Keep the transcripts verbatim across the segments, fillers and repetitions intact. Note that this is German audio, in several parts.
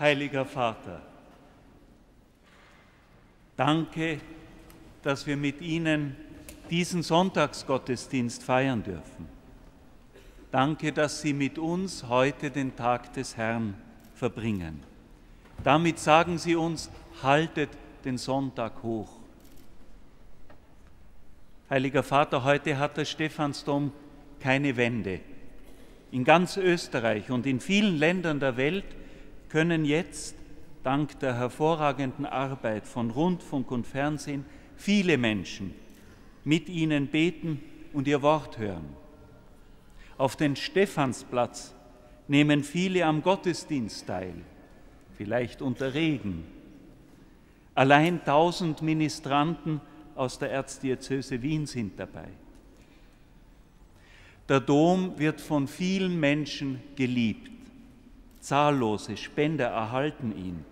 Heiliger Vater, danke, dass wir mit Ihnen diesen Sonntagsgottesdienst feiern dürfen. Danke, dass Sie mit uns heute den Tag des Herrn verbringen. Damit sagen Sie uns, haltet den Sonntag hoch. Heiliger Vater, heute hat der Stephansdom keine Wände. In ganz Österreich und in vielen Ländern der Welt können jetzt, dank der hervorragenden Arbeit von Rundfunk und Fernsehen, viele Menschen mit Ihnen beten und Ihr Wort hören. Auf den Stephansplatz nehmen viele am Gottesdienst teil, vielleicht unter Regen. Allein tausend Ministranten aus der Erzdiözese Wien sind dabei. Der Dom wird von vielen Menschen geliebt. Zahllose Spender erhalten ihn.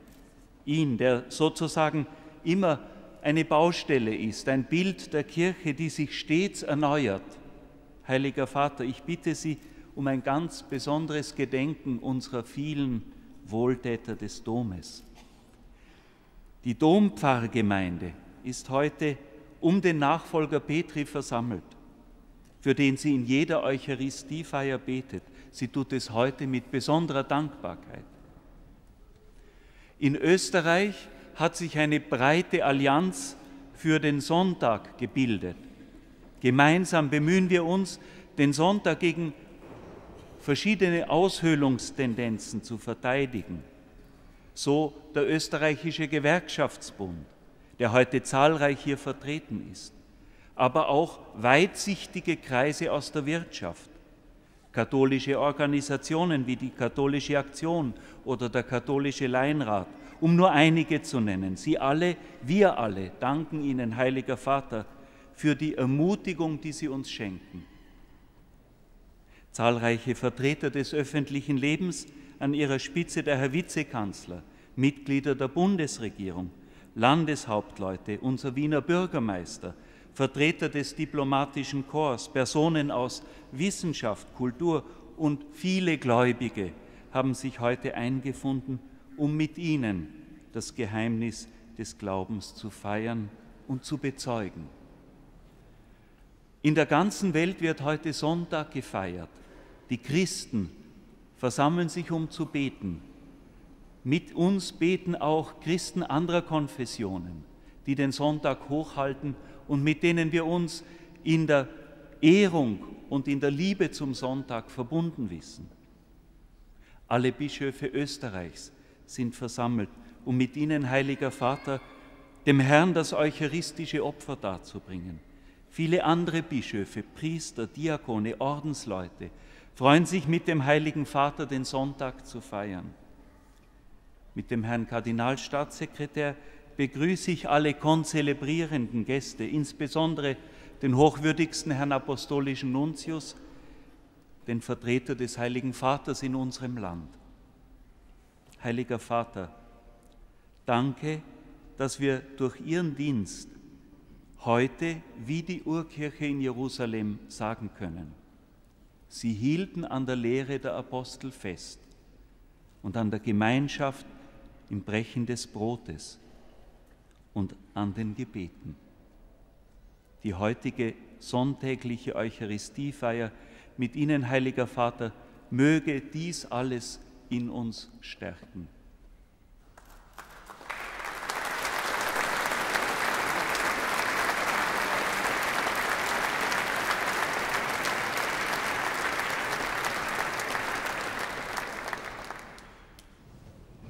Ihn, der sozusagen immer eine Baustelle ist, ein Bild der Kirche, die sich stets erneuert. Heiliger Vater, ich bitte Sie um ein ganz besonderes Gedenken unserer vielen Wohltäter des Domes. Die Dompfarrgemeinde ist heute um den Nachfolger Petri versammelt, für den sie in jeder Eucharistiefeier betet. Sie tut es heute mit besonderer Dankbarkeit. In Österreich hat sich eine breite Allianz für den Sonntag gebildet. Gemeinsam bemühen wir uns, den Sonntag gegen verschiedene Aushöhlungstendenzen zu verteidigen. So der österreichische Gewerkschaftsbund, der heute zahlreich hier vertreten ist, aber auch weitsichtige Kreise aus der Wirtschaft, katholische Organisationen wie die Katholische Aktion oder der Katholische Leinrat, um nur einige zu nennen. Sie alle, wir alle danken Ihnen, Heiliger Vater, für die Ermutigung, die Sie uns schenken. Zahlreiche Vertreter des öffentlichen Lebens, an ihrer Spitze der Herr Vizekanzler, Mitglieder der Bundesregierung, Landeshauptleute, unser Wiener Bürgermeister, Vertreter des diplomatischen Korps, Personen aus Wissenschaft, Kultur und viele Gläubige haben sich heute eingefunden, um mit Ihnen das Geheimnis des Glaubens zu feiern und zu bezeugen. In der ganzen Welt wird heute Sonntag gefeiert. Die Christen versammeln sich, um zu beten. Mit uns beten auch Christen anderer Konfessionen, die den Sonntag hochhalten und mit denen wir uns in der Ehrung und in der Liebe zum Sonntag verbunden wissen. Alle Bischöfe Österreichs sind versammelt, um mit Ihnen, Heiliger Vater, dem Herrn das eucharistische Opfer darzubringen. Viele andere Bischöfe, Priester, Diakone, Ordensleute freuen sich mit dem Heiligen Vater, den Sonntag zu feiern. Mit dem Herrn Kardinalstaatssekretär begrüße ich alle konzelebrierenden Gäste, insbesondere den hochwürdigsten Herrn Apostolischen Nunzius, den Vertreter des Heiligen Vaters in unserem Land. Heiliger Vater, danke, dass wir durch Ihren Dienst heute wie die Urkirche in Jerusalem sagen können: Sie hielten an der Lehre der Apostel fest und an der Gemeinschaft im Brechen des Brotes und an den Gebeten. Die heutige sonntägliche Eucharistiefeier mit Ihnen, Heiliger Vater, möge dies alles in uns stärken.